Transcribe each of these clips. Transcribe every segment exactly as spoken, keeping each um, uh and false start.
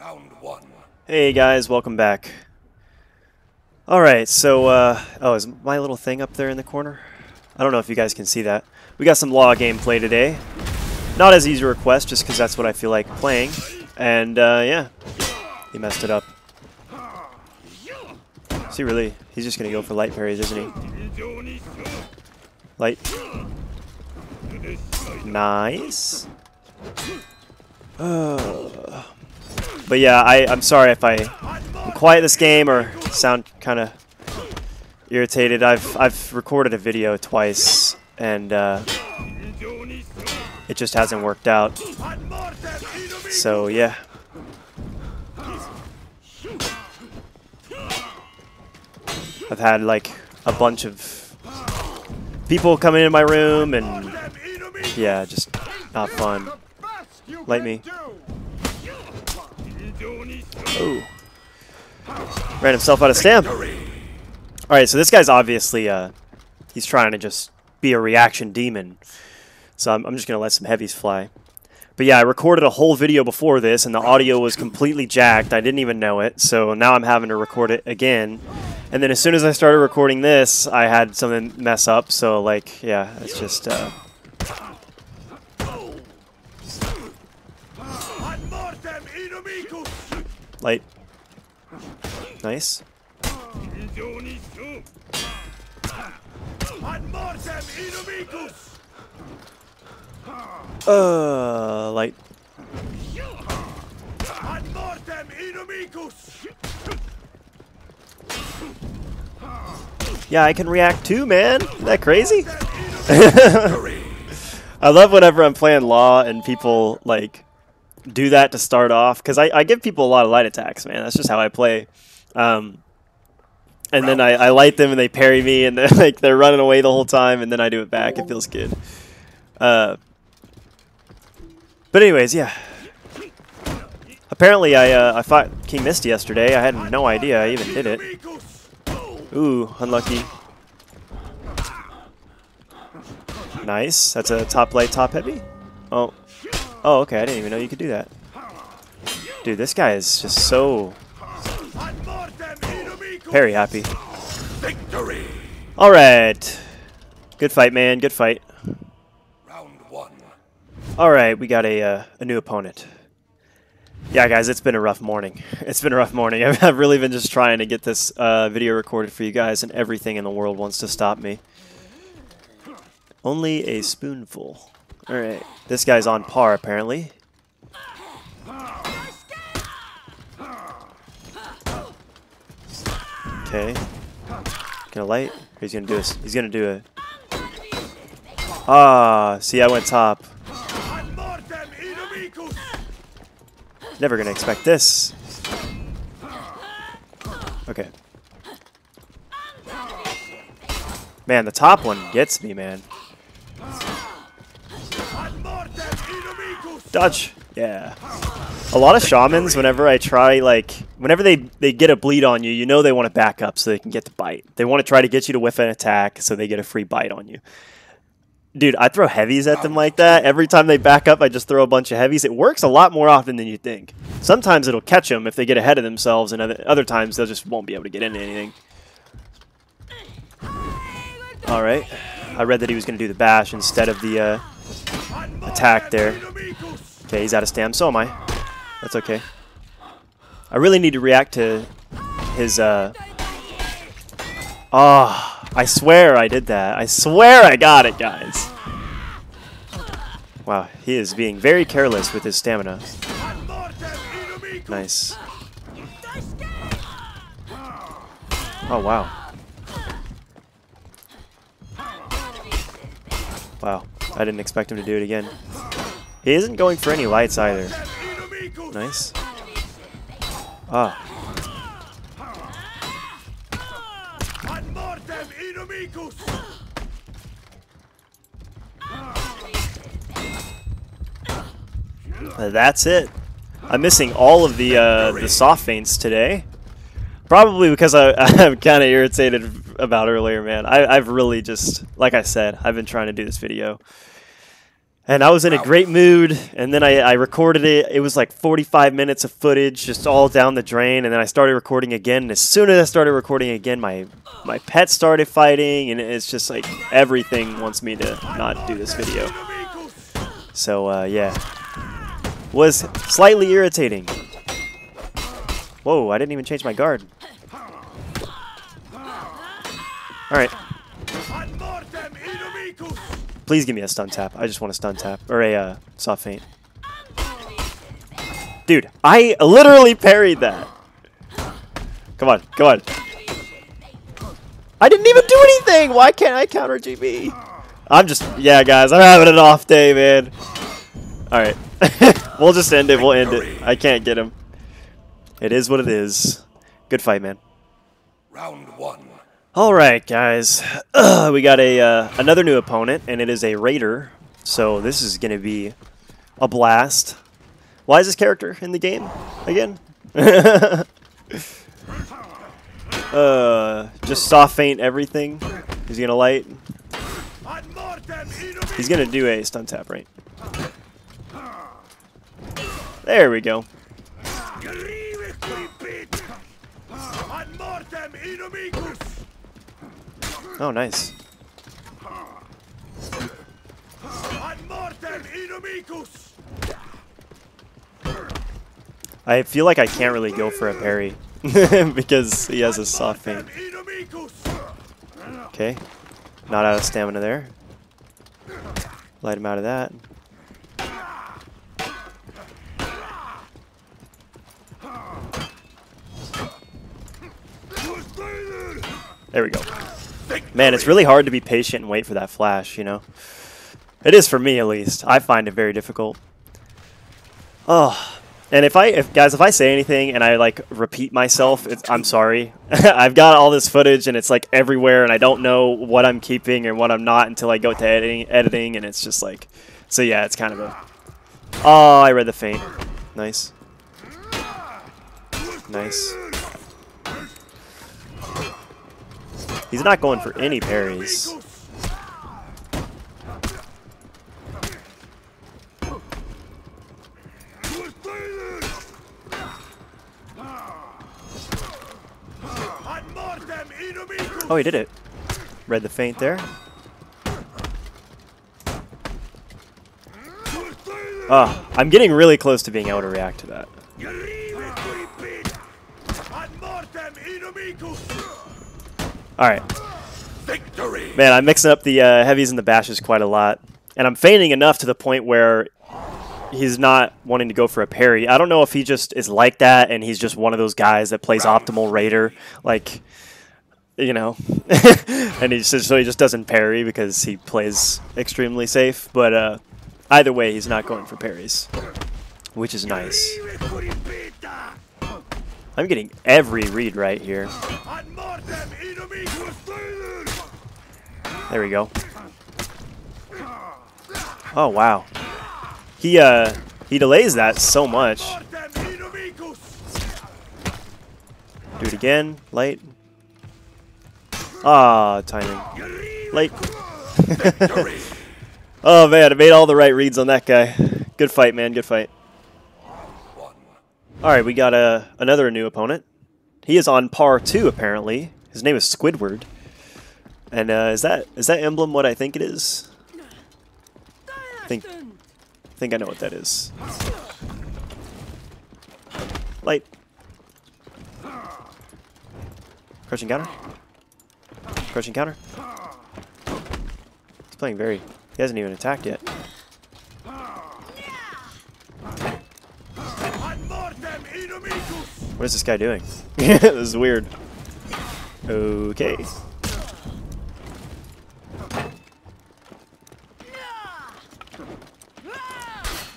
Round one. Hey guys, welcome back. Alright, so, uh, oh, is my little thing up there in the corner? I don't know if you guys can see that. We got some Law gameplay today. Not as easy a request, just because that's what I feel like playing. And, uh, yeah. He messed it up. See, really, he's just gonna go for light parries, isn't he? Light. Nice. Uh, but yeah, I, I'm sorry if I, I'm quiet this game or sound kind of irritated. I've I've recorded a video twice and uh, it just hasn't worked out. So yeah. I've had like a bunch of people coming into my room and yeah, just not fun. Light me. Oh. Ran himself out of stamp. Alright, so this guy's obviously, uh, he's trying to just be a reaction demon. So I'm, I'm just going to let some heavies fly. But yeah, I recorded a whole video before this, and the audio was completely jacked. I didn't even know it, so now I'm having to record it again. And then as soon as I started recording this, I had something mess up. So, like, yeah, it's just... Uh, Light. Nice. Uh, light. Yeah, I can react too, man. Isn't that crazy? I love whenever I'm playing Law and people, like... do that to start off, because I, I give people a lot of light attacks, man. That's just how I play. Um, and then I, I light them and they parry me and they're, like, they're running away the whole time and then I do it back. It feels good. Uh, but anyways, yeah. Apparently I, uh, I fought King Misty yesterday. I had no idea I even did it. Ooh, unlucky. Nice. That's a top light, top heavy. Oh. Oh, okay, I didn't even know you could do that. Dude, this guy is just so... very happy. Alright. Good fight, man. Good fight. Alright, we got a, uh, a new opponent. Yeah, guys, it's been a rough morning. It's been a rough morning. I've, I've really been just trying to get this uh, video recorded for you guys, and everything in the world wants to stop me. Only a spoonful. Alright, this guy's on par, apparently. Okay. Gonna light? He's gonna do a... He's gonna do a... Ah, see, I went top. Never gonna expect this. Okay. Man, the top one gets me, man. Dodge. Yeah. A lot of shamans, whenever I try, like, whenever they, they get a bleed on you, you know they want to back up so they can get the bite. They want to try to get you to whiff an attack so they get a free bite on you. Dude, I throw heavies at them like that. Every time they back up, I just throw a bunch of heavies. It works a lot more often than you think. Sometimes it'll catch them if they get ahead of themselves, and other, other times they'll just won't be able to get into anything. All right. I read that he was going to do the bash instead of the... Uh, attack there. Okay, he's out of stamina. So am I. That's okay. I really need to react to his, uh... Oh, I swear I did that. I swear I got it, guys. Wow, he is being very careless with his stamina. Nice. Oh, wow. Wow. I didn't expect him to do it again. He isn't going for any lights either. Nice. Ah. That's it. I'm missing all of the uh, the soft feints today. Probably because I, I'm kind of irritated about earlier, man. I, I've really just, like I said, I've been trying to do this video. And I was in wow. a great mood, and then I, I recorded it. It was like forty-five minutes of footage, just all down the drain, and then I started recording again. And as soon as I started recording again, my my pet started fighting, and it's just like everything wants me to not do this video. So, uh, yeah. Was slightly irritating. Whoa, I didn't even change my guard. Alright. Please give me a stun tap. I just want a stun tap. Or a uh, soft feint. Dude, I literally parried that. Come on, come on. I didn't even do anything! Why can't I counter G B? I'm just... Yeah, guys, I'm having an off day, man. Alright. We'll just end it. We'll end it. I can't get him. It is what it is. Good fight, man. Round one. All right, guys, Ugh, we got a uh, another new opponent, and it is a raider. So this is going to be a blast. Why is this character in the game again? uh, just soft feint everything. He's going to light. He's going to do a stun tap, right? There we go. Oh, nice. I feel like I can't really go for a parry because he has a soft feint. Okay. Not out of stamina there. Light him out of that. There we go. Man, it's really hard to be patient and wait for that flash, you know? It is for me, at least. I find it very difficult. Oh, and if I, if guys, if I say anything and I, like, repeat myself, it's, I'm sorry. I've got all this footage, and it's, like, everywhere, and I don't know what I'm keeping and what I'm not until I go to editing, editing and it's just, like... So, yeah, it's kind of a... Oh, I read the feint. Nice. Nice. He's not going for any parries. Oh, he did it. Read the feint there. Oh, I'm getting really close to being able to react to that. Alright. Victory. Man, I'm mixing up the uh, heavies and the bashes quite a lot. And I'm feinting enough to the point where he's not wanting to go for a parry. I don't know if he just is like that and he's just one of those guys that plays Round optimal raider. Like, you know. And he just, so he just doesn't parry because he plays extremely safe. But uh, either way, he's not going for parries, which is nice. I'm getting every read right here. There we go. Oh, wow. He, uh, he delays that so much. Do it again. Light. Ah, timing. Light. Oh, man, I made all the right reads on that guy. Good fight, man. Good fight. All right, we got uh, another new opponent. He is on par two, apparently. His name is Squidward. And uh, is that is that emblem what I think it is? I think, I think I know what that is. Light. Crushing counter. Crushing counter. He's playing very... He hasn't even attacked yet. What is this guy doing? This is weird. Okay.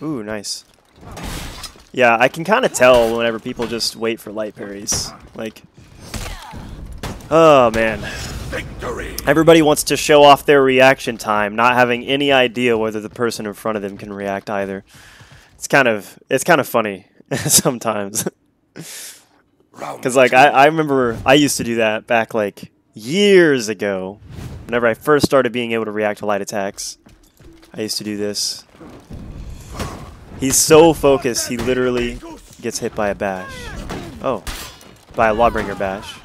Ooh, nice. Yeah, I can kind of tell whenever people just wait for light parries. Like, oh man. Everybody wants to show off their reaction time, not having any idea whether the person in front of them can react either. It's kind of, it's kind of funny sometimes. Because, like, I, I remember I used to do that back, like, years ago. Whenever I first started being able to react to light attacks, I used to do this. He's so focused, he literally gets hit by a bash. Oh, by a Lawbringer bash.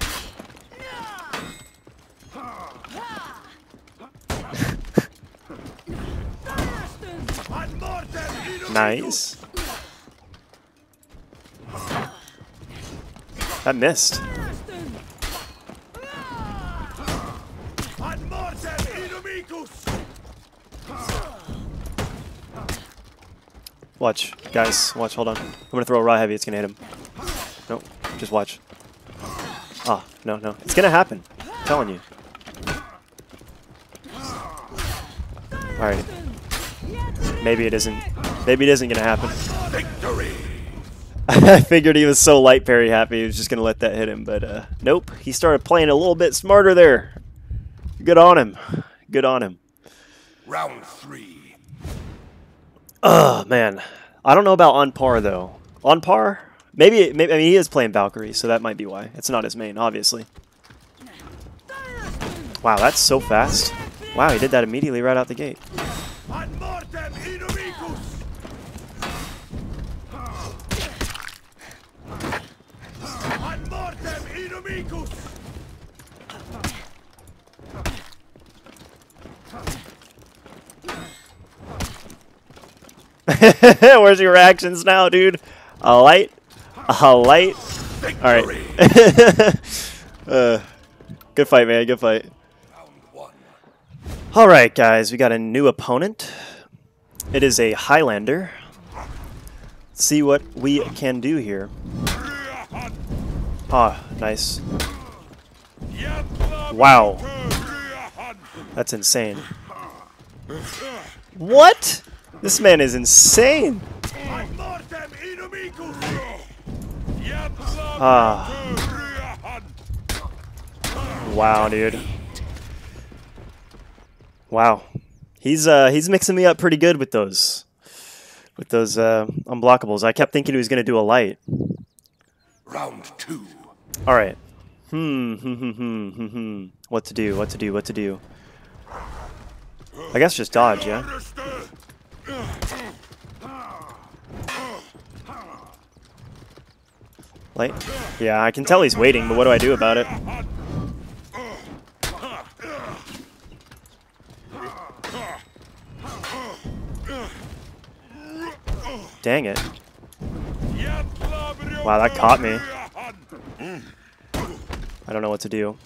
Nice. That missed. Watch, guys, watch, hold on. I'm gonna throw a raw heavy, it's gonna hit him. Nope, just watch. Ah, no, no. It's gonna happen. I'm telling you. Alright. Maybe it isn't. Maybe it isn't gonna happen. Victory! I figured he was so light parry happy, he was just gonna let that hit him, but uh, nope. He started playing a little bit smarter there. Good on him. Good on him. Round three. Oh man, I don't know about on par though. On par? Maybe. Maybe. I mean, he is playing Valkyrie, so that might be why. It's not his main, obviously. Wow, that's so fast. Wow, he did that immediately right out the gate. Where's your reactions now, dude? A light, a light. All right. uh, good fight, man. Good fight. All right, guys. We got a new opponent. It is a Highlander. Let's see what we can do here. Ah, nice. Wow. That's insane. What? This man is insane. Ah. Wow, dude. Wow. He's uh he's mixing me up pretty good with those with those uh unblockables. I kept thinking he was gonna do a light. Round two. All right. Hmm, hmm, hmm, hmm, hmm, hmm. What to do, what to do, what to do. I guess just dodge, yeah? Light? Yeah, I can tell he's waiting, but what do I do about it? Dang it. Wow, that caught me. I don't know what to do.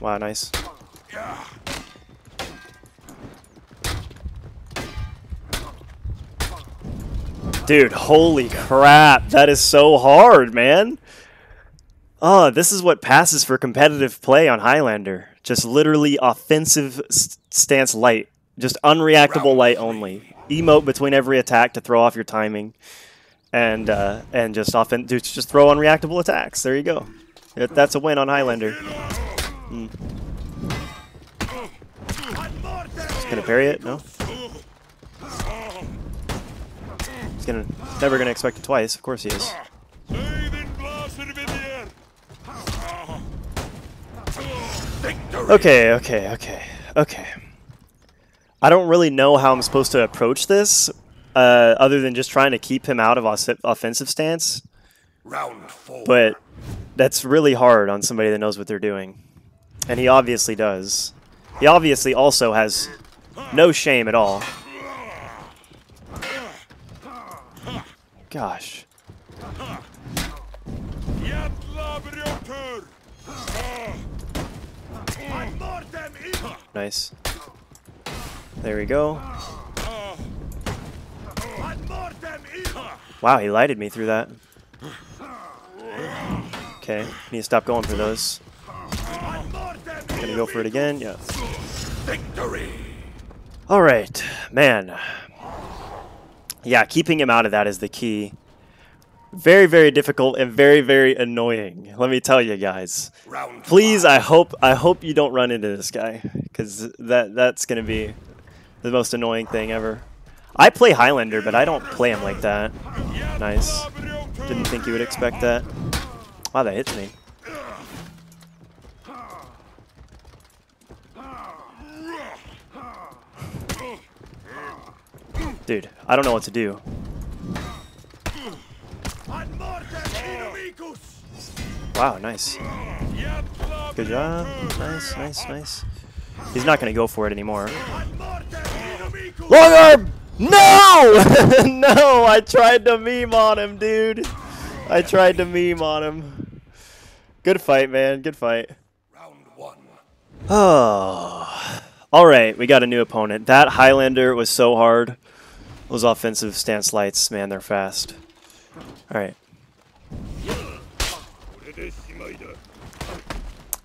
Wow, nice. Dude, holy crap. That is so hard, man. Oh, this is what passes for competitive play on Highlander. Just literally offensive st stance light. Just unreactable light only. Emote between every attack to throw off your timing, and uh, and just often just throw unreactable attacks. There you go. That's a win on Highlander. Mm. Just gonna parry it? No. He's gonna never gonna expect it twice. Of course he is. Okay, okay, okay, okay. I don't really know how I'm supposed to approach this, uh, other than just trying to keep him out of offensive stance. Round four. But that's really hard on somebody that knows what they're doing. And he obviously does. He obviously also has no shame at all. Gosh. Nice. There we go. Wow, he lighted me through that. Okay, need to stop going for those. Gonna go for it again, yeah. Victory. All right, man. Yeah, keeping him out of that is the key. Very, very difficult and very, very annoying. Let me tell you guys. Please, I hope, I hope you don't run into this guy, because that that's gonna be the most annoying thing ever. I play Highlander, but I don't play him like that. Nice. Didn't think you would expect that. Wow, that hits me. Dude, I don't know what to do. Wow, nice. Good job. Nice, nice, nice. He's not going to go for it anymore. Long arm! No! No, I tried to meme on him, dude. I tried to meme on him. Good fight, man. Good fight. Round one. Oh. All right, we got a new opponent. That Highlander was so hard. Those offensive stance lights, man, they're fast. All right.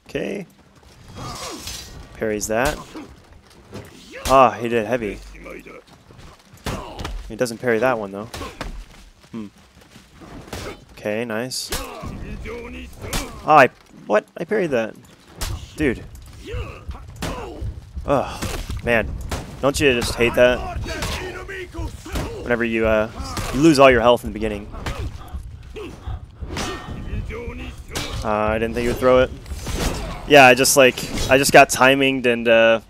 Okay. Parries that. Ah, he did heavy. He doesn't parry that one, though. Hmm. Okay, nice. Ah, I... What? I parried that. Dude. Ugh. Man. Don't you just hate that? Whenever you, uh... you lose all your health in the beginning. Uh, I didn't think you would throw it. Yeah, I just, like... I just got timinged and, uh...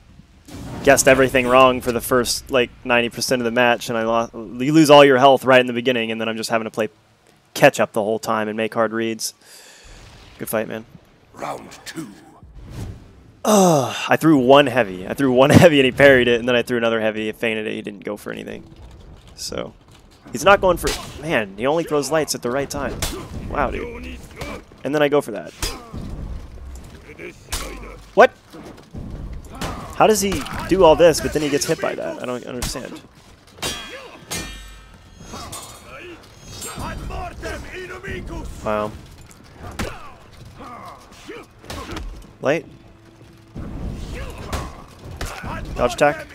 guessed everything wrong for the first like ninety percent of the match, and I lost. You lose all your health right in the beginning, and then I'm just having to play catch up the whole time and make hard reads. Good fight, man. Round two. Uh, I threw one heavy. I threw one heavy, and he parried it, and then I threw another heavy. It fainted it. He didn't go for anything. So he's not going for. Man, he only throws lights at the right time. Wow, dude. And then I go for that. What? How does he do all this, but then he gets hit by that? I don't understand. Wow. Light. Dodge attack.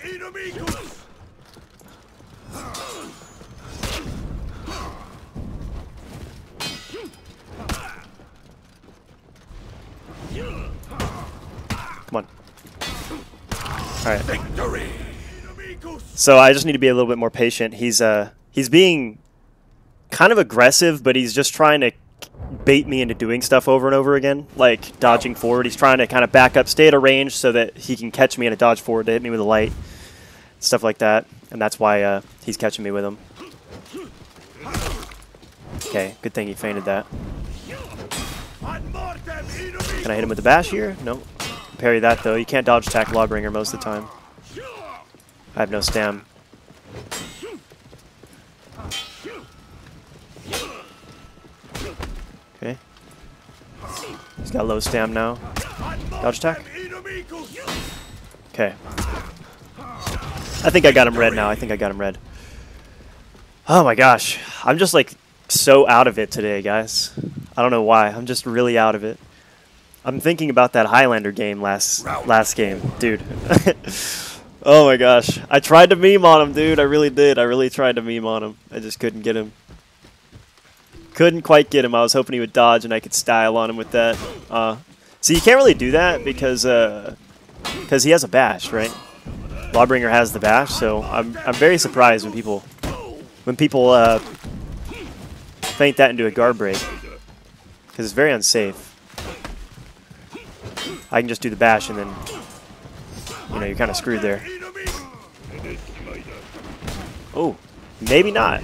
Come on. Alright. Victory. So I just need to be a little bit more patient. He's uh he's being kind of aggressive, but he's just trying to bait me into doing stuff over and over again, like dodging forward. He's trying to kind of back up, stay at a range so that he can catch me in a dodge forward to hit me with a light, stuff like that. And that's why uh, he's catching me with him. Okay, good thing he feinted that. Can I hit him with the bash here? Nope. Parry that, though. You can't dodge attack Lawbringer most of the time. I have no stam. Okay. He's got low stam now. Dodge attack. Okay. I think I got him red now. I think I got him red. Oh my gosh. I'm just like so out of it today, guys. I don't know why. I'm just really out of it. I'm thinking about that Highlander game last last game, dude. Oh my gosh. I tried to meme on him, dude. I really did. I really tried to meme on him. I just couldn't get him. Couldn't quite get him. I was hoping he would dodge and I could style on him with that. Uh, so you can't really do that because uh, because he has a bash, right? Lawbringer has the bash, so I'm, I'm very surprised when people, when people uh, feint that into a guard break because it's very unsafe. I can just do the bash and then, you know, you're kind of screwed there. Oh, maybe not.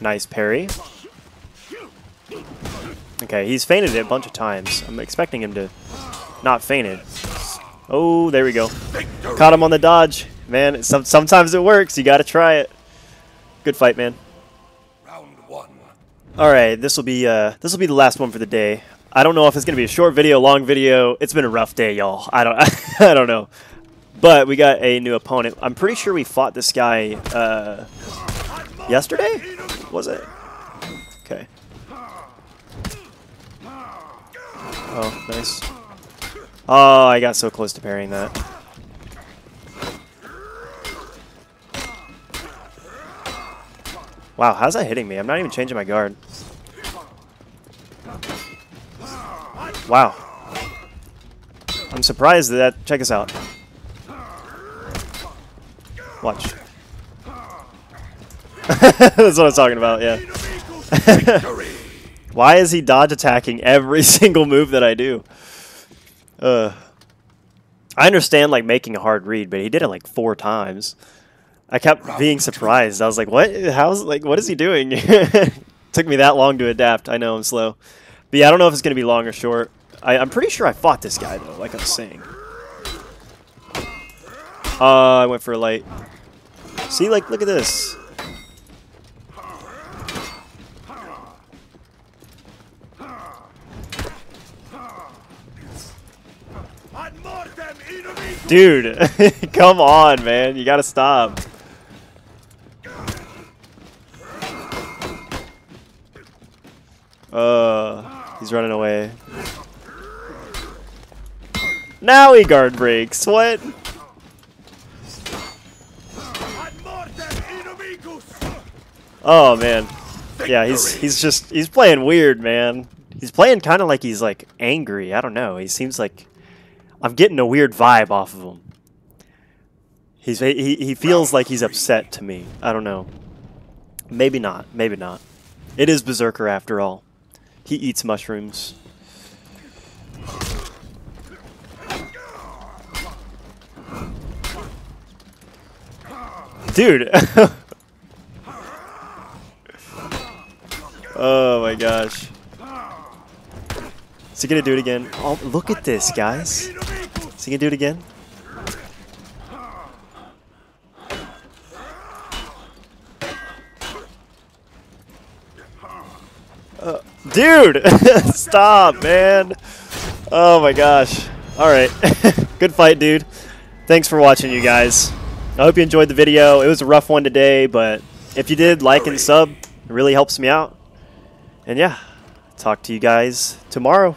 Nice parry. Okay, he's feinted it a bunch of times. I'm expecting him to not feint it. Oh, there we go. Caught him on the dodge. Man, it, some, sometimes it works. You got to try it. Good fight, man. Round one. All right, this will be uh, this will be the last one for the day. I don't know if it's gonna be a short video, long video. It's been a rough day, y'all. I don't, I don't know. But we got a new opponent. I'm pretty sure we fought this guy uh, yesterday. Was it? Okay. Oh, nice. Oh, I got so close to parrying that. Wow, how's that hitting me? I'm not even changing my guard. Wow. I'm surprised that that... Check this out. Watch. That's what I was talking about, yeah. Why is he dodge attacking every single move that I do? Uh, I understand, like, making a hard read, but he did it, like, four times. I kept being surprised. I was like, what? How's, like, what is he doing? Took me that long to adapt. I know I'm slow. But, yeah, I don't know if it's going to be long or short. I, I'm pretty sure I fought this guy, though, like I was saying. Uh, I went for a light. See, like, look at this. Dude, come on, man. You gotta stop. Uh, he's running away. Now he guard breaks. What? Oh, man. Yeah, he's he's just he's playing weird, man. He's playing kind of like he's like angry. I don't know. He seems like I'm getting a weird vibe off of him. He's he he feels like he's upset to me. I don't know. Maybe not. Maybe not. It is Berserker after all. He eats mushrooms. Dude. Oh my gosh. Is he gonna do it again? Oh, look at this, guys. Is he gonna do it again? Uh, dude! Stop, man! Oh my gosh. Alright. Good fight, dude. Thanks for watching, you guys. I hope you enjoyed the video. It was a rough one today, but if you did, like and sub. It really helps me out. And yeah. Talk to you guys tomorrow.